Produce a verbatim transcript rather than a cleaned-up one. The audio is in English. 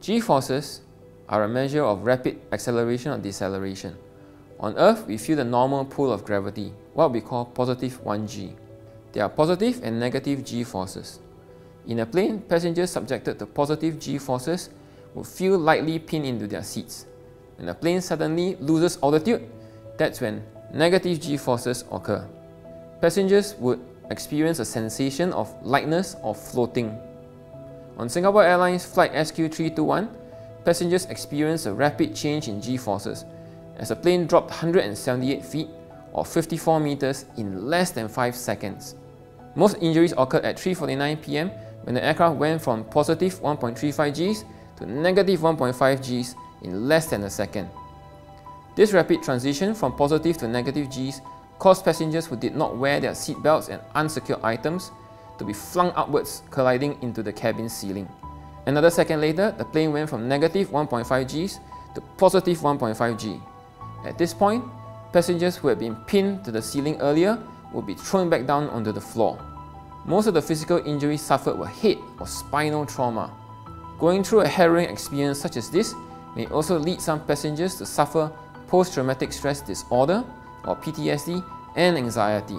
G-forces are a measure of rapid acceleration or deceleration. On Earth, we feel the normal pull of gravity, what we call positive one G. There are positive and negative G-forces. In a plane, passengers subjected to positive G-forces will feel lightly pinned into their seats. When a plane suddenly loses altitude, that's when negative G-forces occur. Passengers would experience a sensation of lightness or floating. On Singapore Airlines Flight S Q three two one, passengers experienced a rapid change in G-forces as the plane dropped one hundred seventy-eight feet or fifty-four meters in less than five seconds. Most injuries occurred at three forty-nine p m when the aircraft went from positive one point three five Gs to negative one point five Gs in less than a second. This rapid transition from positive to negative Gs caused passengers who did not wear their seatbelts and unsecured items to be flung upwards, colliding into the cabin ceiling. Another second later, the plane went from negative one point five Gs to positive one point five G. At this point, passengers who had been pinned to the ceiling earlier would be thrown back down onto the floor. Most of the physical injuries suffered were head or spinal trauma. Going through a harrowing experience such as this may also lead some passengers to suffer post-traumatic stress disorder or P T S D and anxiety.